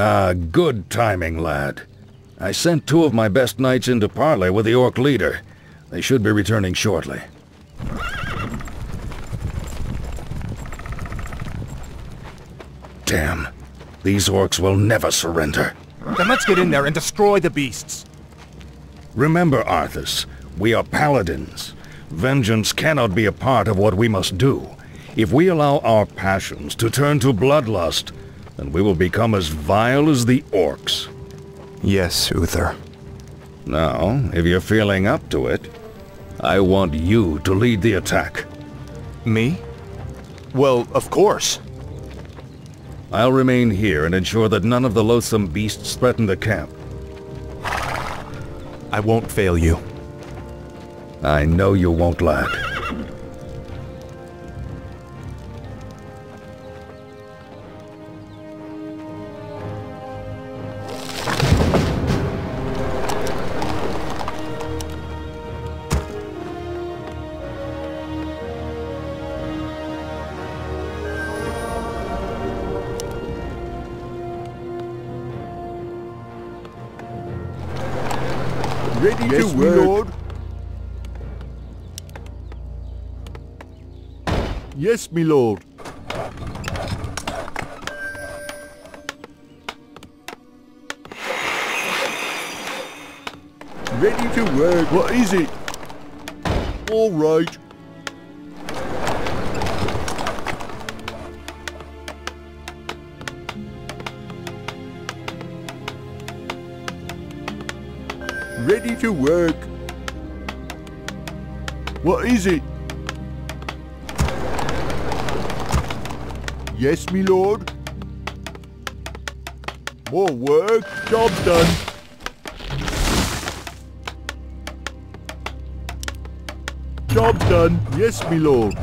Ah, good timing, lad. I sent two of my best knights into parley with the orc leader. They should be returning shortly. Damn. These orcs will never surrender. Then let's get in there and destroy the beasts. Remember, Arthas, we are paladins. Vengeance cannot be a part of what we must do. If we allow our passions to turn to bloodlust, then we will become as vile as the orcs. Yes, Uther. Now, if you're feeling up to it, I want you to lead the attack. Me? Well, of course. I'll remain here and ensure that none of the loathsome beasts threaten the camp. I won't fail you. I know you won't, lad. Yes, my lord. Yes, my lord. Ready to work. What is it? All right. Ready to work. What is it? Yes, me lord. More work. Job done. Job done. Yes, me lord.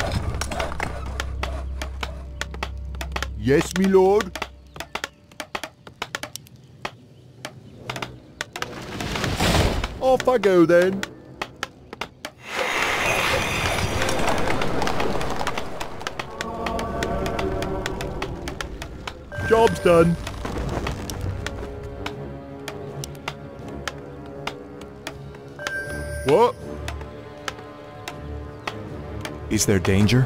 Yes, me lord. Off I go then. Job's done. What? Is there danger?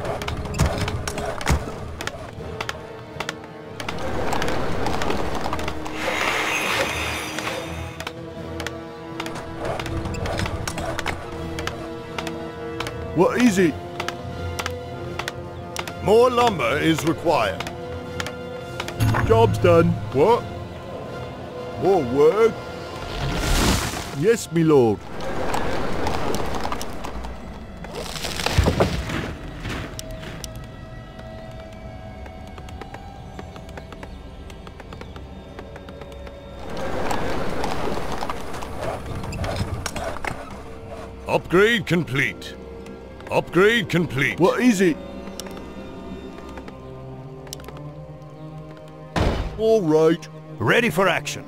What is it? More lumber is required. Job's done. What? More work? Yes, me lord. Upgrade complete. Upgrade complete. What is it? All right. Ready for action.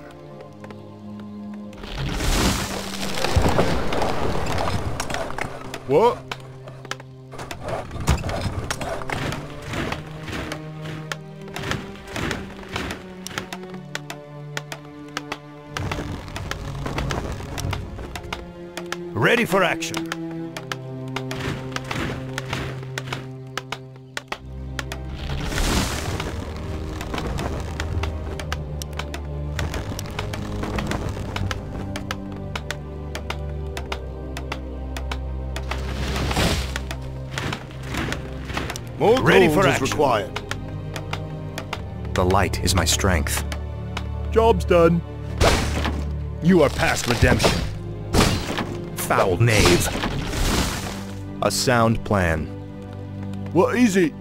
What? Ready for action. More ready for action. Required. The light is my strength. Job's done. You are past redemption. Foul knave. A sound plan. What is it?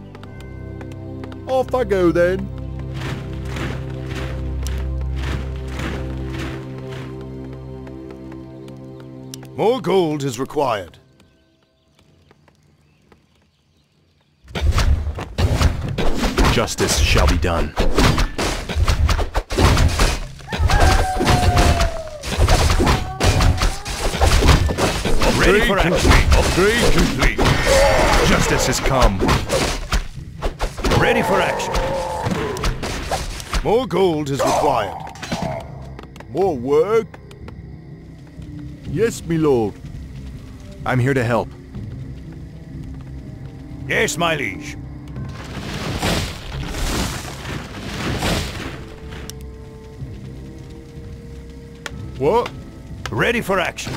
Off I go then. More gold is required. Justice shall be done. Ready for action. Upgrade complete. Justice has come. Ready for action. More gold is required. More work? Yes, my lord. I'm here to help. Yes, my liege. What? Ready for action.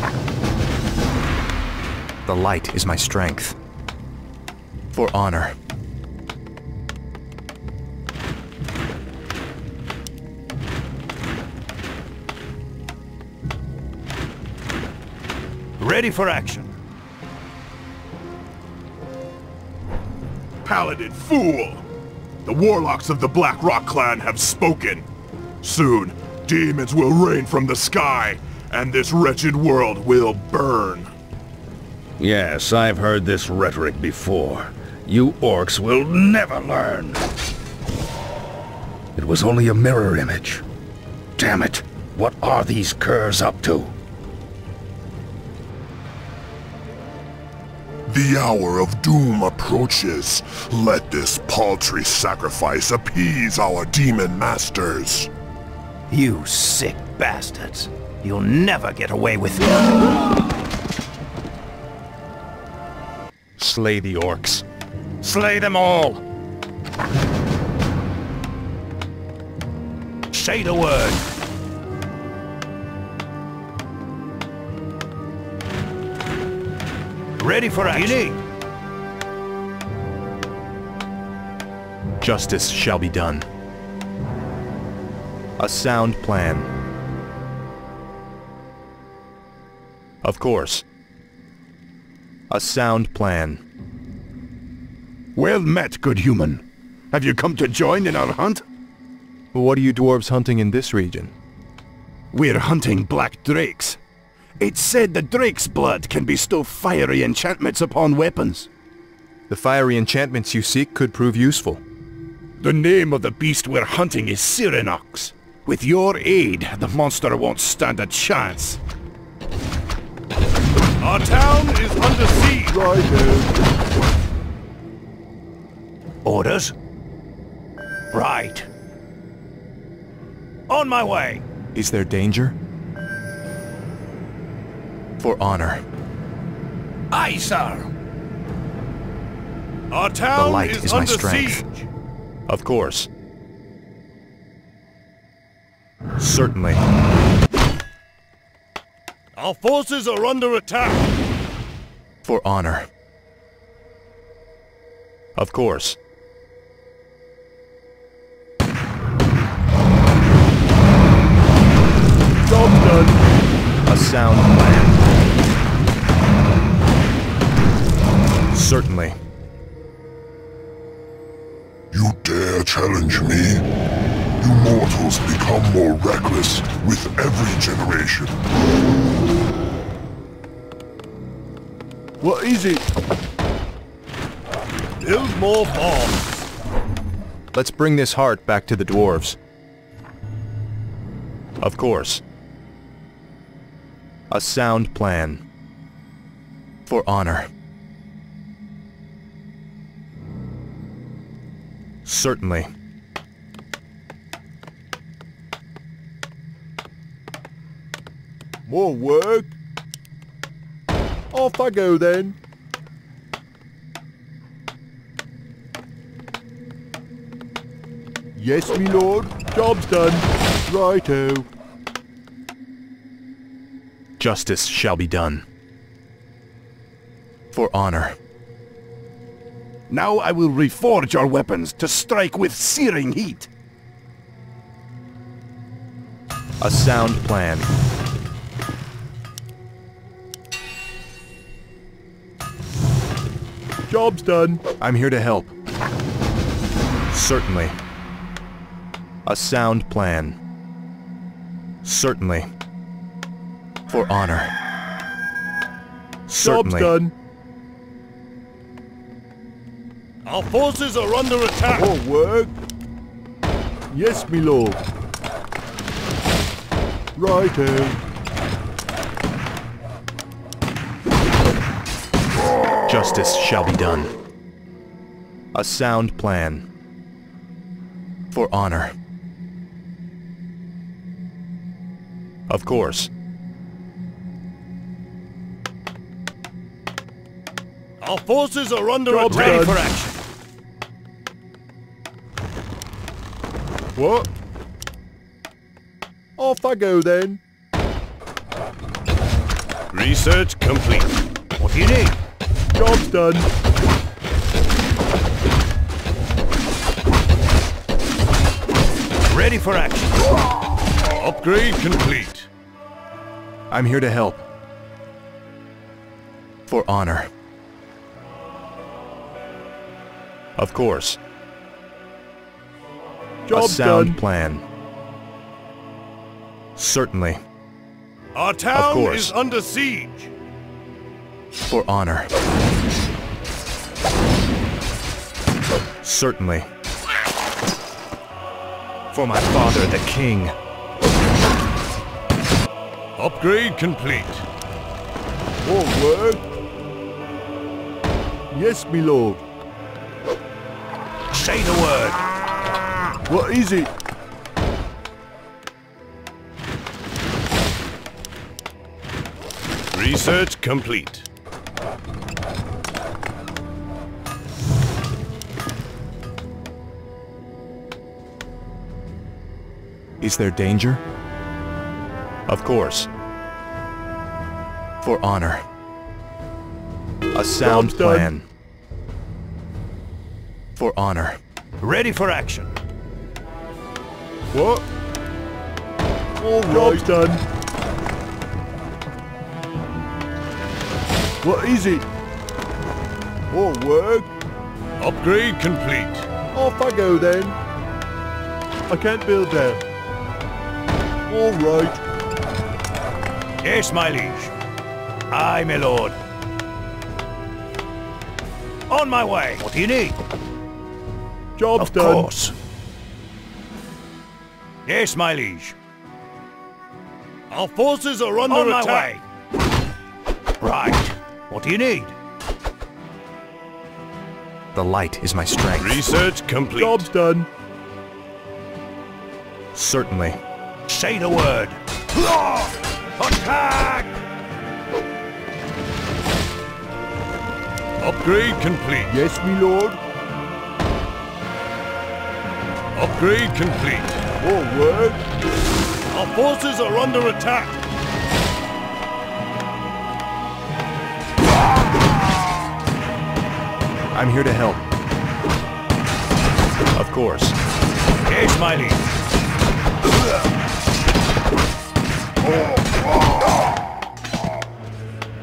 The light is my strength. For honor. Ready for action. Paladin fool! The warlocks of the Black Rock clan have spoken. Soon, demons will rain from the sky, and this wretched world will burn. Yes, I've heard this rhetoric before. You orcs will never learn. It was only a mirror image. Damn it! What are these curs up to? The hour of doom approaches. Let this paltry sacrifice appease our demon masters. You sick bastards. You'll never get away with it. Slay the orcs. Slay them all! Say the word. Ready for action. Justice shall be done. A sound plan. Of course. A sound plan. Well met, good human. Have you come to join in our hunt? What are you dwarves hunting in this region? We're hunting black drakes. It's said the drake's blood can bestow fiery enchantments upon weapons. The fiery enchantments you seek could prove useful. The name of the beast we're hunting is Cyrenox. With your aid, the monster won't stand a chance. Our town is under siege! Right now. Orders? Right. On my way! Is there danger? For honor. Aye, sir. Our town is under siege. Of course. Certainly. Our forces are under attack. For honor. Of course. Job done. A sound plan. Certainly. You dare challenge me? You mortals become more reckless with every generation. What is it? Build more bombs. Let's bring this heart back to the dwarves. Of course. A sound plan. For honor. Certainly. More work? Off I go then. Yes, me lord. Job's done. Righto. Justice shall be done. For honor. Now I will reforge our weapons to strike with searing heat. A sound plan. Job's done. I'm here to help. Certainly. A sound plan. Certainly. For honor. Certainly. Job's done. Our forces are under attack! More work? Yes, me lord. Righto. Justice shall be done. A sound plan. For honor. Of course. Our forces are under attack. Ready for action. What? Off I go then. Research complete. What do you need? Job's done. Ready for action. Upgrade complete. I'm here to help. For honor. Of course. Job done. Plan. Certainly. Our town is under siege. For honor. Certainly. For my father, the king. Upgrade complete. Forward. Yes, my lord. Say the word. What is it? Research complete. Is there danger? Of course. For honor. A sound plan. For honor. Ready for action. What? All right. Done. What is it? All work. Upgrade complete. Off I go then. I can't build there. All right. Yes, my liege. Aye, my lord. On my way. What do you need? Job's done. Of course. Yes, my liege. Our forces are under attack. On my way. Right. What do you need? The light is my strength. Research complete. Job's done. Certainly. Say the word. Attack! Upgrade complete. Yes, my lord. Upgrade complete. Forward. Our forces are under attack. I'm here to help. Of course. Yes, my liege.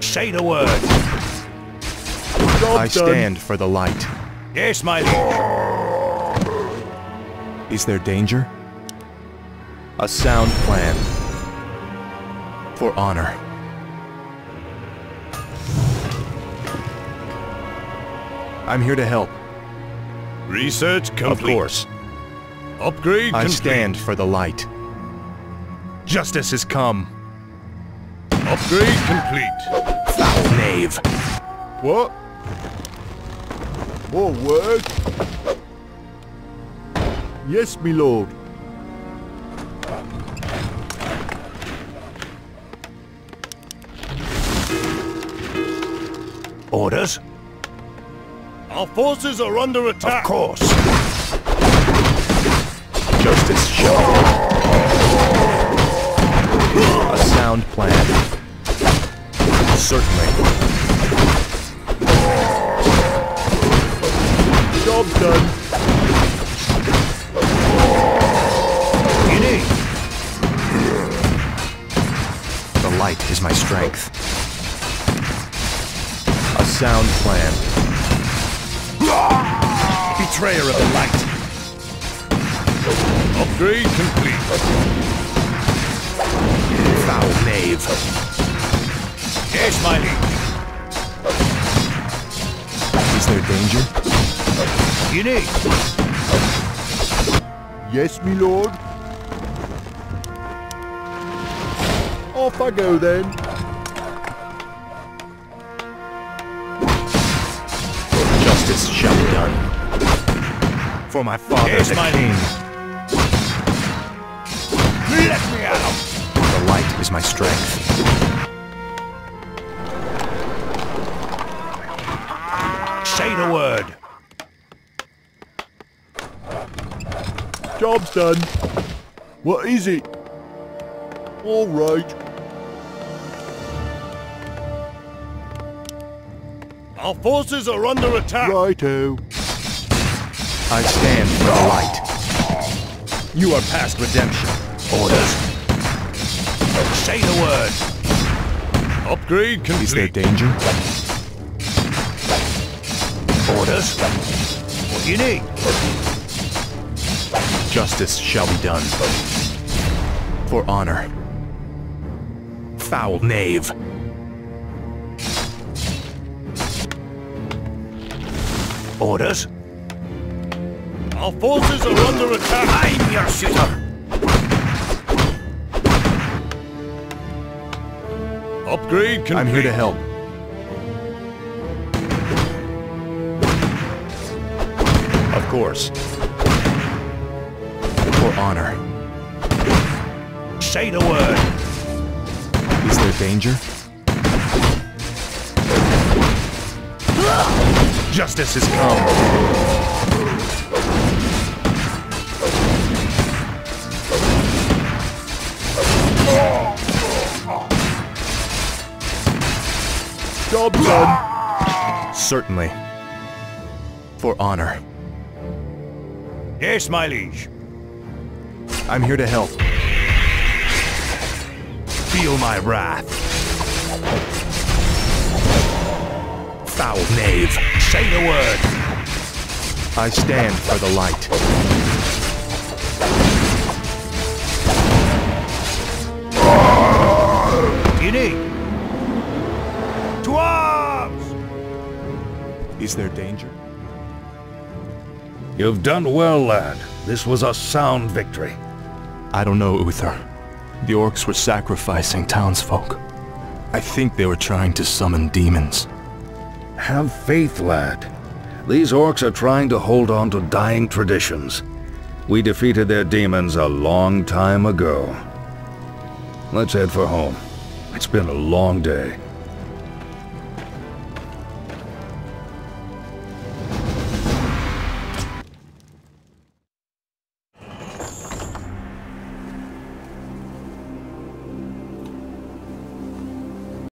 Say the word. I stand for the light. Yes, my liege. Is there danger? A sound plan. For honor. I'm here to help. Research complete. Of course. Upgrade complete. I stand for the light. Justice has come. Upgrade complete. Foul knave. What? More work? Yes, my lord. Orders? Our forces are under attack. Of course. Justice shall. A sound plan. Certainly. Job done. You need. The light is my strength. A sound plan. Betrayer of the light. Upgrade complete. Foul knave. Yes, my liege. Is there danger? You need. Yes, my lord. Off I go then. Justice shall be done. For my father, the king. Let me out! The the light is my strength. Say the word! Job's done. What is it? All right. Our forces are under attack. Righto. I stand for the light. You are past redemption. Orders. Say the word. Upgrade complete. Is there danger? Orders. What do you need? Justice shall be done. For honor. Foul knave. Orders? Our forces are under attack! I'm your shooter! Upgrade complete! I'm here to help. Of course. For honor. Say the word! Is there danger? Justice has come. Job done. Certainly. For honor. Yes, my liege. I'm here to help. Feel my wrath. Foul knave. Say the word! I stand for the light. Unique! To arms! Is there danger? You've done well, lad. This was a sound victory. I don't know, Uther. The orcs were sacrificing townsfolk. I think they were trying to summon demons. Have faith, lad. These orcs are trying to hold on to dying traditions. We defeated their demons a long time ago. Let's head for home. It's been a long day.